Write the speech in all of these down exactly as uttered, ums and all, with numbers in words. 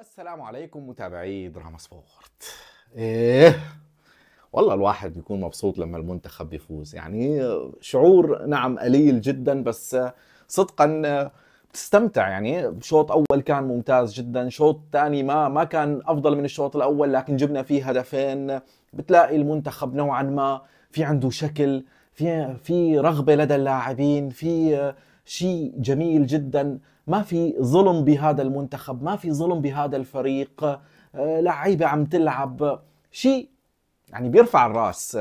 السلام عليكم متابعي دراما سبورت. ايه والله الواحد بيكون مبسوط لما المنتخب بيفوز، يعني شعور نعم قليل جدا بس صدقا بتستمتع. يعني شوط اول كان ممتاز جدا، شوط ثاني ما ما كان افضل من الشوط الاول، لكن جبنا فيه هدفين. بتلاقي المنتخب نوعا ما في عنده شكل، في في رغبه لدى اللاعبين، في شيء جميل جدا. ما في ظلم بهذا المنتخب، ما في ظلم بهذا الفريق، لعيبة عم تلعب شيء يعني بيرفع الراس.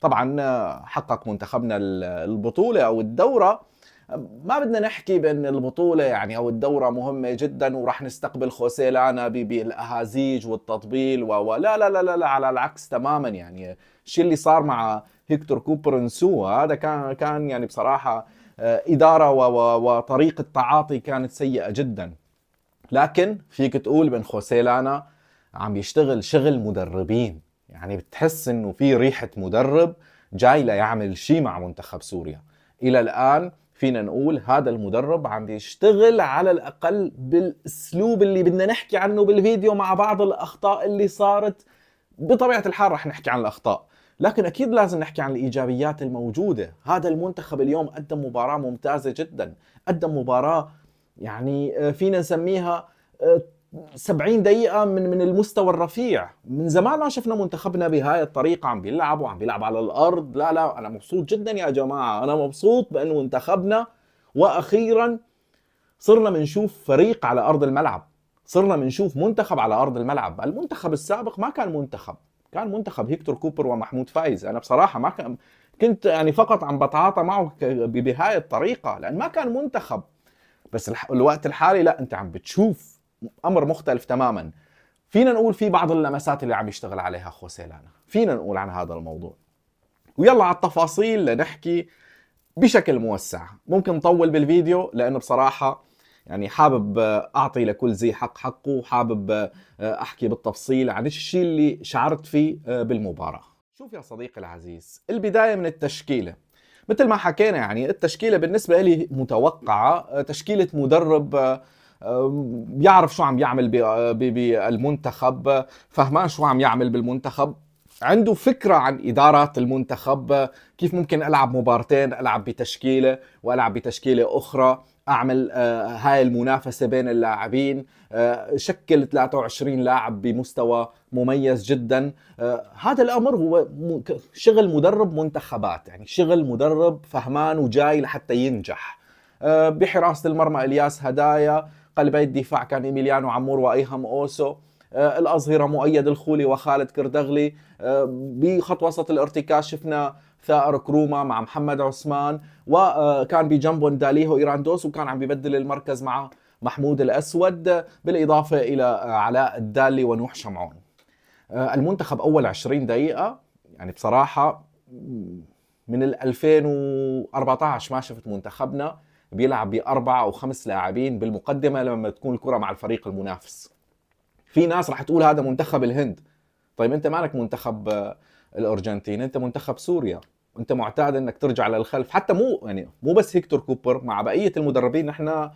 طبعا حقق منتخبنا البطولة أو الدورة، ما بدنا نحكي بأن البطولة يعني أو الدورة مهمة جدا ورح نستقبل خوسيه لانا بالأهازيج والتطبيل ولا لا لا لا على العكس تماما. يعني الشيء اللي صار مع هيكتور كوبر نسوه هذا كان كان يعني بصراحة إدارة وطريقة تعاطي كانت سيئة جدا، لكن فيك تقول بأن خوسيه لانا عم يشتغل شغل مدربين. يعني بتحس إنه في ريحة مدرب جاي ليعمل شيء مع منتخب سوريا. إلى الآن فينا نقول هذا المدرب عم يشتغل على الأقل بالأسلوب اللي بدنا نحكي عنه بالفيديو، مع بعض الأخطاء اللي صارت بطبيعة الحال رح نحكي عن الأخطاء، لكن أكيد لازم نحكي عن الإيجابيات الموجودة. هذا المنتخب اليوم قدم مباراة ممتازة جدا، قدم مباراة يعني فينا نسميها سبعين دقيقة من من المستوى الرفيع. من زمان ما شفنا منتخبنا بهاي الطريقة، عم بيلعب وعم بيلعب على الأرض. لا لا أنا مبسوط جدا يا جماعة، أنا مبسوط بأن منتخبنا وأخيرا صرنا بنشوف فريق على أرض الملعب، صرنا بنشوف منتخب على أرض الملعب. المنتخب السابق ما كان منتخب، كان منتخب هيكتور كوبر ومحمود فايز. انا بصراحه ما كان كنت يعني فقط عم بتعاطى معه بهاي الطريقه لان ما كان منتخب، بس الوقت الحالي لا، انت عم بتشوف امر مختلف تماما. فينا نقول في بعض اللمسات اللي عم يشتغل عليها خوسيه لانا، فينا نقول عن هذا الموضوع. ويلا على التفاصيل لنحكي بشكل موسع، ممكن نطول بالفيديو لانه بصراحه يعني حابب أعطي لكل زي حق حقه، وحابب أحكي بالتفصيل عن الشيء اللي شعرت فيه بالمباراة. شوف يا صديقي العزيز، البداية من التشكيلة. مثل ما حكينا يعني التشكيلة بالنسبة لي متوقعة، تشكيلة مدرب يعرف شو عم يعمل بالمنتخب، فهمان شو عم يعمل بالمنتخب، عنده فكرة عن إدارات المنتخب، كيف ممكن ألعب مبارتين، ألعب بتشكيلة وألعب بتشكيلة أخرى، أعمل هاي المنافسة بين اللاعبين، شكل ثلاثة وعشرين لاعب بمستوى مميز جدا. هذا الأمر هو شغل مدرب منتخبات، يعني شغل مدرب فهمان وجاي لحتى ينجح. بحراسة المرمى الياس هدايا، قلبي الدفاع كان ايميليانو عمور وايهم اوسو، الأظهرة مؤيد الخولي وخالد كردغلي، بخط وسط الارتكاز شفنا ثائر كروما مع محمد عثمان، وكان بجنبهم داليهو إيراندوس وكان عم ببدل المركز مع محمود الأسود، بالإضافة إلى علاء الدالي ونوح شمعون. المنتخب أول عشرين دقيقة يعني بصراحة من ألفين وأربعطعش ما شفت منتخبنا بيلعب بأربعة أو خمس لاعبين بالمقدمة لما تكون الكرة مع الفريق المنافس. في ناس رح تقول هذا منتخب الهند، طيب أنت مالك منتخب الأرجنتين، أنت منتخب سوريا، أنت معتاد أنك ترجع للخلف. حتى مو يعني مو بس هيكتور كوبر، مع بقية المدربين نحن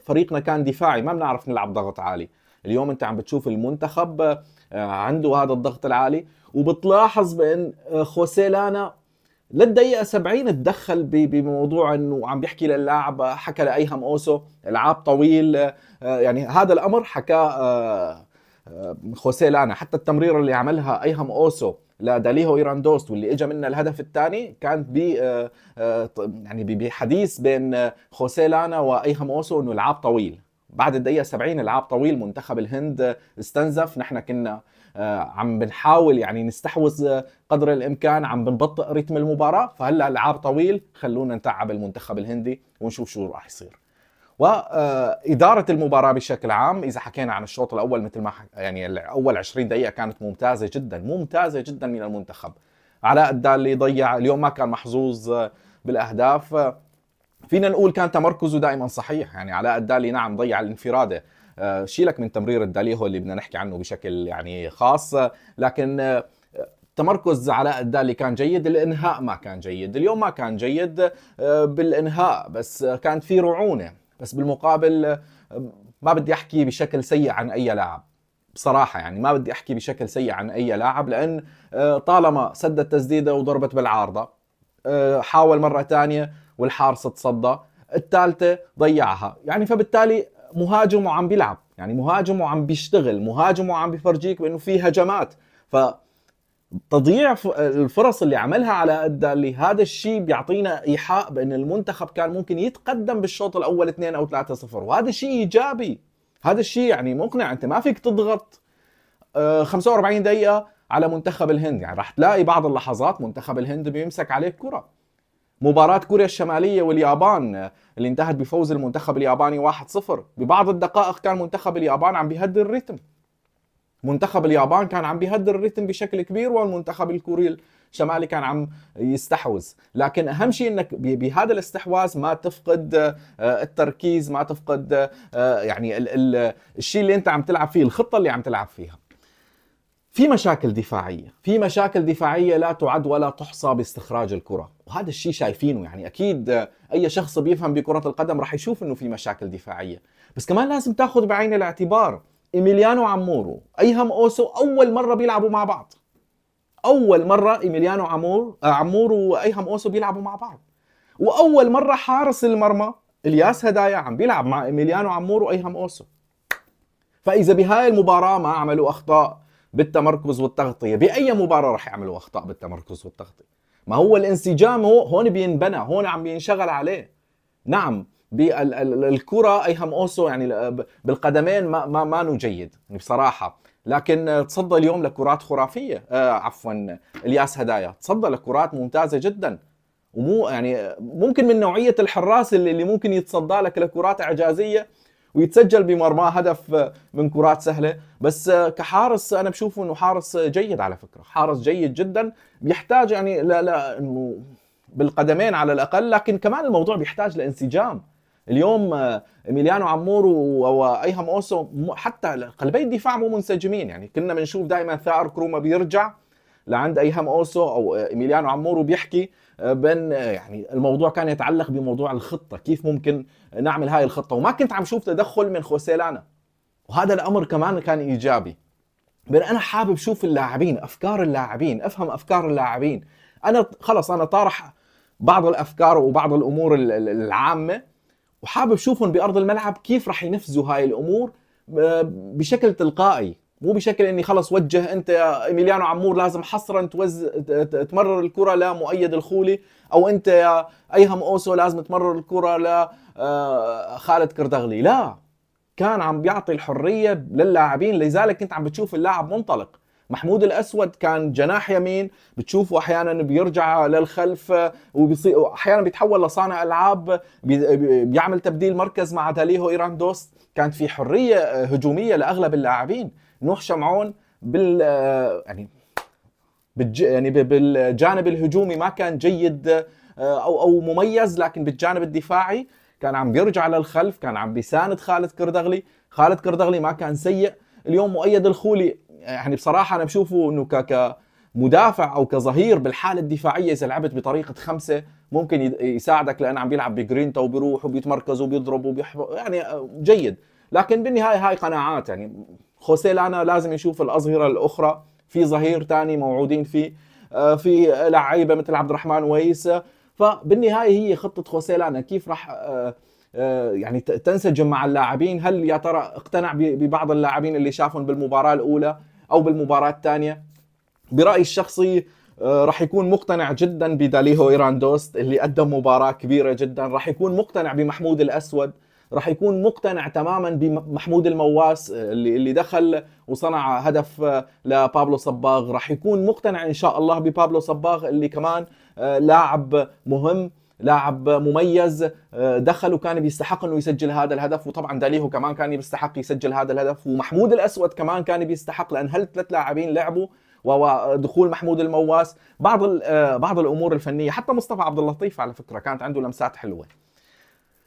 فريقنا كان دفاعي، ما بنعرف نلعب ضغط عالي. اليوم أنت عم بتشوف المنتخب عنده هذا الضغط العالي، وبتلاحظ بأن خوسيه لانا للدقيقة سبعين تدخل بموضوع أنه عم بيحكي للاعب، حكى لأيهم اوسو العاب طويل. يعني هذا الأمر حكاه خوسيه لانا. حتى التمريره اللي عملها ايهم اوسو لداليهو ايراندوس واللي اجى منها الهدف الثاني كانت ب يعني بحديث بين خوسيه لانا وايهم اوسو انه العاب طويل. بعد الدقيقه سبعين العاب طويل منتخب الهند استنزف، نحن كنا عم بنحاول يعني نستحوذ قدر الامكان، عم بنبطئ رتم المباراه، فهلا العاب طويل خلونا نتعب المنتخب الهندي ونشوف شو راح يصير. وإدارة المباراة بشكل عام، إذا حكينا عن الشوط الأول مثل ما حك... يعني أول عشرين دقيقة كانت ممتازة جدا، ممتازة جدا من المنتخب. علاء الدالي ضيع، اليوم ما كان محظوظ بالأهداف، فينا نقول كان تمركزه دائما صحيح. يعني علاء الدالي نعم ضيع الانفرادة، شيلك من تمرير الداليهو اللي بدنا نحكي عنه بشكل يعني خاص، لكن تمركز علاء الدالي كان جيد، الإنهاء ما كان جيد، اليوم ما كان جيد بالإنهاء، بس كانت في رعونة. بس بالمقابل ما بدي احكي بشكل سيء عن اي لاعب بصراحه، يعني ما بدي احكي بشكل سيء عن اي لاعب، لان طالما سدد تسديده وضربت بالعارضه، حاول مره ثانيه والحارس تصدى، الثالثه ضيعها، يعني فبالتالي مهاجم وعم بيلعب، يعني مهاجم وعم بيشتغل، مهاجم وعم بيفرجيك بانه في هجمات. ف تضييع الفرص اللي عملها علاء الدالي، هذا الشيء بيعطينا ايحاء بان المنتخب كان ممكن يتقدم بالشوط الاول اثنين او ثلاثة صفر، وهذا الشيء ايجابي، هذا الشيء يعني مقنع. انت ما فيك تضغط خمسة وأربعين دقيقه على منتخب الهند، يعني راح تلاقي بعض اللحظات منتخب الهند بيمسك عليك كره. مباراه كوريا الشماليه واليابان اللي انتهت بفوز المنتخب الياباني واحد صفر، ببعض الدقائق كان منتخب اليابان عم بيهدي الريتم، منتخب اليابان كان عم بيهدر الريتم بشكل كبير، والمنتخب الكوري الشمالي كان عم يستحوذ. لكن اهم شيء انك بهذا الاستحواذ ما تفقد التركيز، ما تفقد يعني الشيء اللي انت عم تلعب فيه، الخطه اللي عم تلعب فيها. في مشاكل دفاعيه، في مشاكل دفاعيه لا تعد ولا تحصى باستخراج الكره، وهذا الشيء شايفينه، يعني اكيد اي شخص بيفهم بكره القدم راح يشوف انه في مشاكل دفاعيه. بس كمان لازم تاخذ بعين الاعتبار ايميليانو عمور وايهم اوسو اول مره بيلعبوا مع بعض، اول مره ايميليانو عمور عمور وايهم اوسو بيلعبوا مع بعض، واول مره حارس المرمى الياس هدايا عم بيلعب مع ايميليانو عمور وايهم اوسو. فاذا بهاي المباراه ما عملوا اخطاء بالتمركز والتغطيه، باي مباراه راح يعملوا اخطاء بالتمركز والتغطيه؟ ما هو الانسجام هو هون بينبنى، هون عم بينشغل عليه. نعم بالكره ايهم اوسو يعني بالقدمين ما ما مانو جيد يعني بصراحه، لكن تصدى اليوم لكرات خرافيه، آه عفوا الياس هدايا تصدى لكرات ممتازه جدا، ومو يعني ممكن من نوعيه الحراس اللي, اللي ممكن يتصدى لك لكرات اعجازيه ويتسجل بمرماه هدف من كرات سهله، بس كحارس انا بشوفه انه حارس جيد، على فكره حارس جيد جدا، بيحتاج يعني لا لا انه بالقدمين على الاقل، لكن كمان الموضوع بيحتاج لانسجام. اليوم ايميليانو عمور وايهم اوسو حتى قلبي الدفاع مو منسجمين، يعني كنا بنشوف دائما ثائر كروما بيرجع لعند ايهم اوسو او ايميليانو عمور وبيحكي بان يعني الموضوع كان يتعلق بموضوع الخطه، كيف ممكن نعمل هاي الخطه، وما كنت عم شوف تدخل من خوسيه لانا، وهذا الامر كمان كان ايجابي. بان انا حابب شوف اللاعبين، افكار اللاعبين، افهم افكار اللاعبين. انا خلص انا طارح بعض الافكار وبعض الامور العامه، وحابب شوفهم بارض الملعب كيف رح ينفذوا هاي الامور بشكل تلقائي، مو بشكل اني خلص وجه انت يا ايميليانو عمور لازم حصرا توز تمرر الكره لمؤيد الخولي، او انت يا ايهم اوسو لازم تمرر الكره ل خالد كردغلي. لا، كان عم بيعطي الحريه للاعبين، لذلك كنت عم بتشوف اللاعب منطلق. محمود الأسود كان جناح يمين، بتشوفه أحيانا بيرجع للخلف وبيصير أحيانا بيتحول لصانع ألعاب، بيعمل تبديل مركز مع داليهو إيراندوس. كانت في حرية هجومية لأغلب اللاعبين. نوح شمعون بال يعني بالج... يعني بالجانب الهجومي ما كان جيد أو أو مميز، لكن بالجانب الدفاعي كان عم بيرجع للخلف، كان عم بيساند خالد كردغلي، خالد كردغلي ما كان سيء. اليوم مؤيد الخولي يعني بصراحة أنا بشوفه إنه كمدافع أو كظهير بالحالة الدفاعية إذا لعبت بطريقة خمسة ممكن يساعدك، لأن عم بيلعب بجرينتا وبيروح وبيتمركز وبيضرب وبيحب يعني جيد. لكن بالنهاية هاي قناعات، يعني خوسيه لانا لازم يشوف الأظهرة الأخرى، في ظهير ثاني موعودين فيه، في لعيبة مثل عبد الرحمن ويس. فبالنهاية هي خطة خوسيه لانا كيف راح يعني تنسجم مع اللاعبين. هل يا ترى اقتنع ببعض اللاعبين اللي شافهم بالمباراة الأولى أو بالمباراة الثانية؟ برأيي الشخصي راح يكون مقتنع جدا بداليهو إيراندوست اللي قدم مباراة كبيرة جدا، راح يكون مقتنع بمحمود الأسود، راح يكون مقتنع تماما بمحمود المواس اللي اللي دخل وصنع هدف لبابلو صباغ، راح يكون مقتنع إن شاء الله ببابلو صباغ اللي كمان لاعب مهم، لاعب مميز، دخل وكان بيستحق انه يسجل هذا الهدف، وطبعا داليهو كمان كان بيستحق يسجل هذا الهدف، ومحمود الاسود كمان كان بيستحق، لان هالثلاث لاعبين لعبوا، ودخول محمود المواس، بعض بعض الامور الفنيه، حتى مصطفى عبد اللطيف على فكره كانت عنده لمسات حلوه.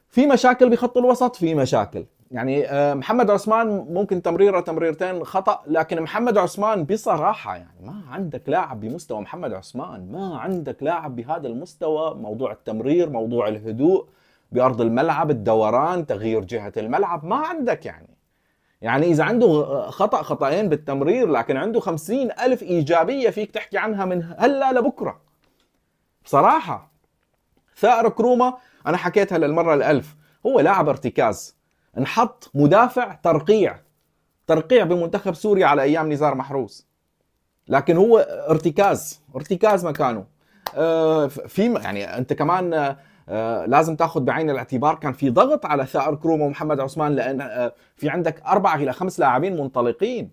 في مشاكل بخط الوسط، في مشاكل، يعني محمد عثمان ممكن تمريره تمريرتين خطا، لكن محمد عثمان بصراحه يعني ما عندك لاعب بمستوى محمد عثمان، ما عندك لاعب بهذا المستوى، موضوع التمرير، موضوع الهدوء، بأرض الملعب، الدوران، تغيير جهة الملعب، ما عندك يعني. يعني إذا عنده خطأ خطأين بالتمرير، لكن عنده خمسين ألف إيجابية فيك تحكي عنها من هلا لبكرة. بصراحة ثائر كروما أنا حكيتها للمرة الألف، هو لاعب ارتكاز، انحط مدافع ترقيع، ترقيع بمنتخب سوريا على أيام نزار محروس، لكن هو ارتكاز، ارتكاز مكانه. اه في يعني أنت كمان آه لازم تاخذ بعين الاعتبار كان في ضغط على ثائر كروما ومحمد عثمان، لان آه في عندك اربعه الى خمس لاعبين منطلقين،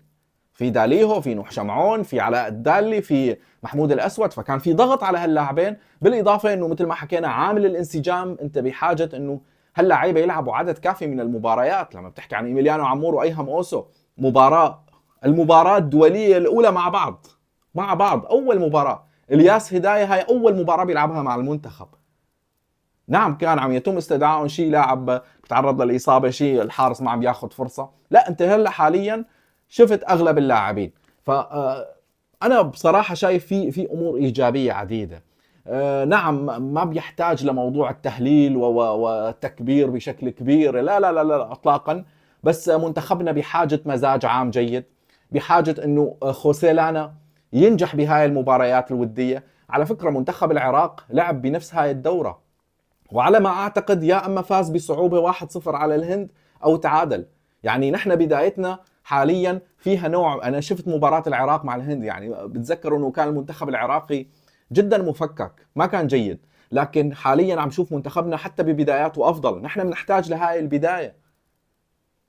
في داليهو، في نوح شمعون، في علاء الدالي، في محمود الاسود، فكان في ضغط على هاللاعبين، بالاضافه انه مثل ما حكينا عامل الانسجام، انت بحاجه انه هاللاعيبه يلعبوا عدد كافي من المباريات. لما بتحكي عن ايميليانو عمور وايهم اوسو، مباراه المباراه الدوليه الاولى مع بعض، مع بعض اول مباراه، الياس هدايا هاي اول مباراه بيلعبها مع المنتخب. نعم كان عم يتم استدعائهم، شيء لاعب بتعرض للاصابه، شيء الحارس ما عم ياخذ فرصه، لا انت هلا حاليا شفت اغلب اللاعبين. ف انا بصراحه شايف في في امور ايجابيه عديده. نعم ما بيحتاج لموضوع التهليل والتكبير بشكل كبير، لا لا لا لا اطلاقا، بس منتخبنا بحاجه مزاج عام جيد، بحاجه انه خوسيه لانا ينجح بهاي المباريات الوديه. على فكره منتخب العراق لعب بنفس هاي الدوره، وعلى ما اعتقد يا اما فاز بصعوبه واحد صفر على الهند او تعادل. يعني نحن بدايتنا حاليا فيها نوع، انا شفت مباراه العراق مع الهند، يعني بتذكروا انه كان المنتخب العراقي جدا مفكك، ما كان جيد، لكن حاليا عم شوف منتخبنا حتى ببداياته افضل. نحن بنحتاج لهاي البدايه.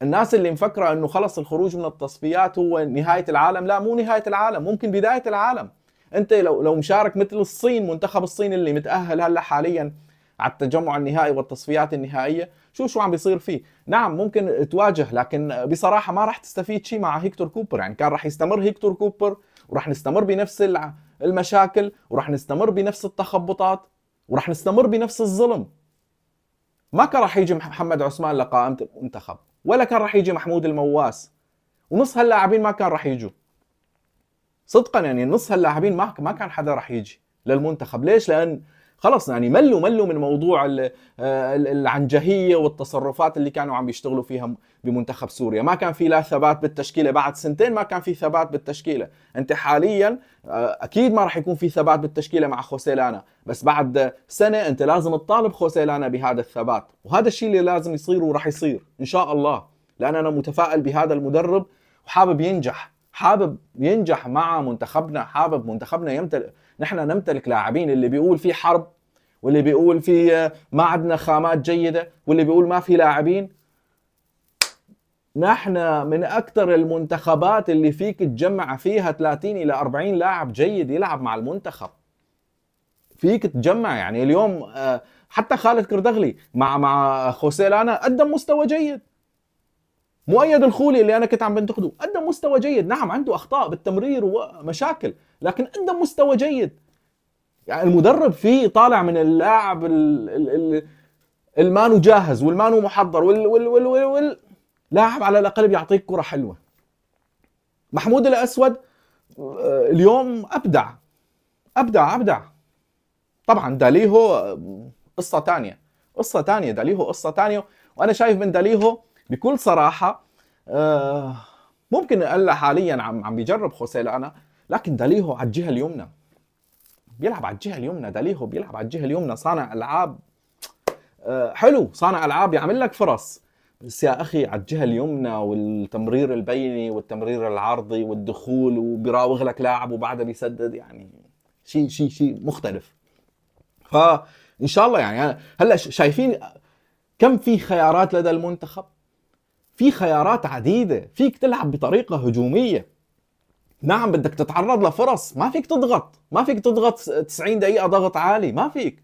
الناس اللي مفكره انه خلص الخروج من التصفيات هو نهايه العالم، لا مو نهايه العالم، ممكن بدايه العالم. انت لو لو مشارك مثل الصين، منتخب الصين اللي متاهل هلا حاليا على التجمع النهائي والتصفيات النهائيه، شو شو عم بيصير فيه. نعم ممكن تواجه، لكن بصراحه ما راح تستفيد شيء مع هيكتور كوبر. يعني كان راح يستمر هيكتور كوبر وراح نستمر بنفس المشاكل، وراح نستمر بنفس التخبطات، وراح نستمر بنفس الظلم. ما كان راح يجي محمد عثمان لقائمه المنتخب، ولا كان راح يجي محمود المواس، ونص هاللاعبين ما كان راح يجوا صدقا. يعني نص هاللاعبين ما ما كان حدا راح يجي للمنتخب. ليش؟ لان خلص يعني ملوا ملوا من موضوع العنجهيه والتصرفات اللي كانوا عم يشتغلوا فيها بمنتخب سوريا. ما كان في لا ثبات بالتشكيله، بعد سنتين ما كان في ثبات بالتشكيله. انت حاليا اكيد ما راح يكون في ثبات بالتشكيله مع خوسيه لانا، بس بعد سنه انت لازم تطالب خوسيه لانا بهذا الثبات، وهذا الشيء اللي لازم يصير وراح يصير ان شاء الله، لان انا متفائل بهذا المدرب وحابب ينجح، حابب ينجح مع منتخبنا، حابب منتخبنا يمتلك، نحن نمتلك لاعبين. اللي بيقول في حرب، واللي بيقول في ما عندنا خامات جيدة، واللي بيقول ما في لاعبين، نحن من أكثر المنتخبات اللي فيك تجمع فيها ثلاثين إلى أربعين لاعب جيد يلعب مع المنتخب، فيك تجمع. يعني اليوم حتى خالد كردغلي مع مع خوسيه لانا قدم مستوى جيد، مؤيد الخولي اللي انا كنت عم بنتقده قدم مستوى جيد، نعم عنده اخطاء بالتمرير ومشاكل، لكن قدم مستوى جيد. يعني المدرب فيه طالع من اللاعب المانو جاهز والمانو محضر وال وال وال وال وال لاعب على الاقل بيعطيك كره حلوه. محمود الاسود اليوم ابدع ابدع ابدع. طبعا داليهو قصه ثانيه، قصه ثانيه، داليهو قصه ثانيه، وانا شايف من داليهو بكل صراحة آه ممكن هلا حاليا عم عم بيجرب خوسيه لانا، لكن داليهو على الجهة اليمنى بيلعب، على الجهة اليمنى داليهو بيلعب، على الجهة اليمنى صانع ألعاب آه حلو، صانع ألعاب يعمل لك فرص، بس يا أخي على الجهة اليمنى والتمرير البيني والتمرير العرضي والدخول وبيراوغ لك لاعب وبعدها بيسدد، يعني شيء شيء شيء مختلف. فإن شاء الله يعني هلا شايفين كم في خيارات لدى المنتخب، في خيارات عديدة، فيك تلعب بطريقة هجومية. نعم بدك تتعرض لفرص، ما فيك تضغط، ما فيك تضغط تسعين دقيقة ضغط عالي، ما فيك.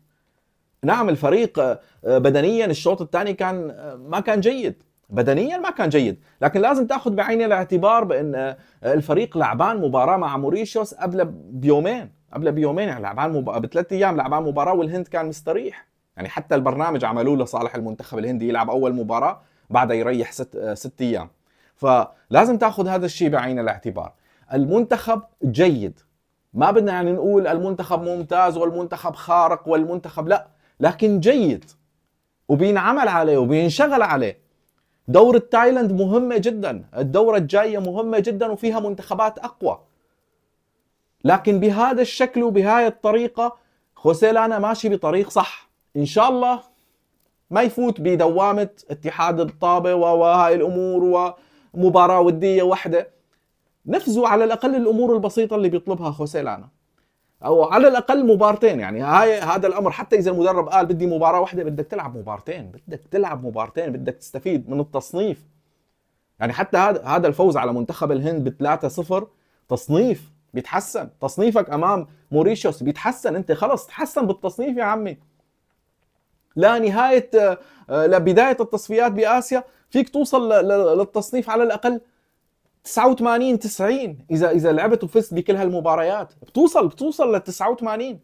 نعم الفريق بدنيا الشوط الثاني كان ما كان جيد، بدنيا ما كان جيد، لكن لازم تاخذ بعين الاعتبار بأن الفريق لعبان مباراة مع موريشيوس قبل بيومين، قبل بيومين يعني لعبان مب... بثلاث أيام لعبان مباراة، والهند كان مستريح. يعني حتى البرنامج عملوه لصالح المنتخب الهندي، يلعب أول مباراة بعدها يريح ست ست ايام. فلازم تاخذ هذا الشيء بعين الاعتبار. المنتخب جيد، ما بدنا يعني نقول المنتخب ممتاز والمنتخب خارق والمنتخب، لا، لكن جيد وبينعمل عليه وبينشغل عليه. دورة تايلاند مهمة جدا، الدورة الجاية مهمة جدا وفيها منتخبات أقوى. لكن بهذا الشكل وبهاي الطريقة خوسيه لانا ماشي بطريق صح، إن شاء الله ما يفوت بدوامة اتحاد الطابة وهاي الأمور ومباراة ودية واحدة. نفذوا على الأقل الأمور البسيطة اللي بيطلبها خوسيه لانا، أو على الأقل مبارتين. يعني هاي هذا الأمر، حتى إذا المدرب قال بدي مباراة واحدة، بدك تلعب مبارتين، بدك تلعب مبارتين، بدك تستفيد من التصنيف. يعني حتى هذا هذا الفوز على منتخب الهند بثلاثة صفر تصنيف بيتحسن، تصنيفك أمام موريشيوس بيتحسن، أنت خلص تحسن بالتصنيف يا عمي. لا نهاية لا بداية التصفيات بآسيا فيك توصل للتصنيف على الأقل تسعة وثمانين تسعين. إذا إذا لعبت وفزت بكل هالمباريات بتوصل بتوصل لل تسعة وثمانين.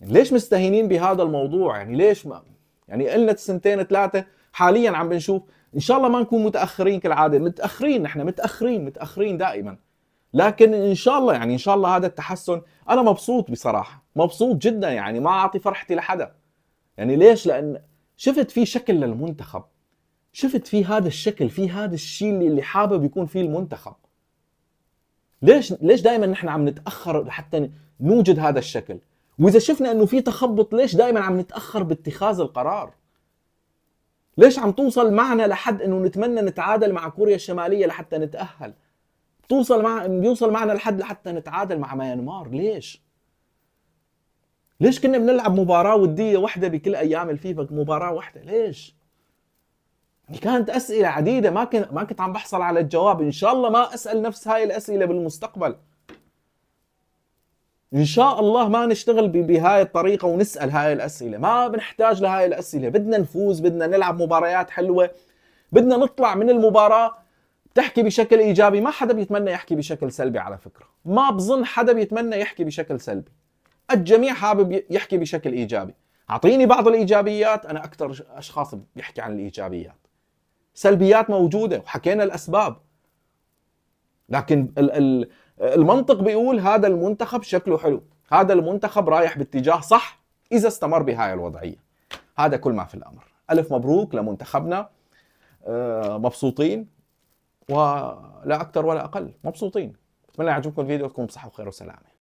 ليش مستهينين بهذا الموضوع؟ يعني ليش ما يعني قلنا سنتين ثلاثة حاليا عم بنشوف. إن شاء الله ما نكون متأخرين كالعادة، متأخرين نحن، متأخرين متأخرين دائما. لكن إن شاء الله يعني إن شاء الله هذا التحسن. أنا مبسوط بصراحة، مبسوط جدا، يعني ما أعطي فرحتي لحدا. يعني ليش؟ لأن شفت في شكل للمنتخب، شفت في هذا الشكل، في هذا الشيء اللي اللي حابب يكون فيه المنتخب. ليش ليش دائما نحن عم نتاخر لحتى نوجد هذا الشكل؟ واذا شفنا انه في تخبط ليش دائما عم نتاخر باتخاذ القرار؟ ليش عم توصل معنا لحد انه نتمنى نتعادل مع كوريا الشماليه لحتى نتاهل؟ توصل مع بيوصل معنا لحد لحتى نتعادل مع ميانمار، ليش؟ ليش كنا بنلعب مباراه وديه واحده بكل ايام الفيفا، مباراه واحده، ليش؟ كانت اسئله عديده ما كنت ما كنت عم بحصل على الجواب. ان شاء الله ما اسال نفس هاي الاسئله بالمستقبل، ان شاء الله ما نشتغل بهاي الطريقه ونسال هاي الاسئله. ما بنحتاج لهاي الاسئله، بدنا نفوز، بدنا نلعب مباريات حلوه، بدنا نطلع من المباراه بتحكي بشكل ايجابي. ما حدا بيتمنى يحكي بشكل سلبي على فكره، ما بظن حدا بيتمنى يحكي بشكل سلبي، الجميع حابب يحكي بشكل ايجابي. اعطيني بعض الايجابيات، انا اكثر اشخاص بيحكي عن الايجابيات. سلبيات موجودة وحكينا الأسباب، لكن المنطق بيقول هذا المنتخب شكله حلو، هذا المنتخب رايح باتجاه صح إذا استمر بهاي الوضعية. هذا كل ما في الأمر. ألف مبروك لمنتخبنا، مبسوطين ولا أكثر ولا أقل، مبسوطين. أتمنى يعجبكم الفيديو، تكونوا بصحة وخير وسلامة.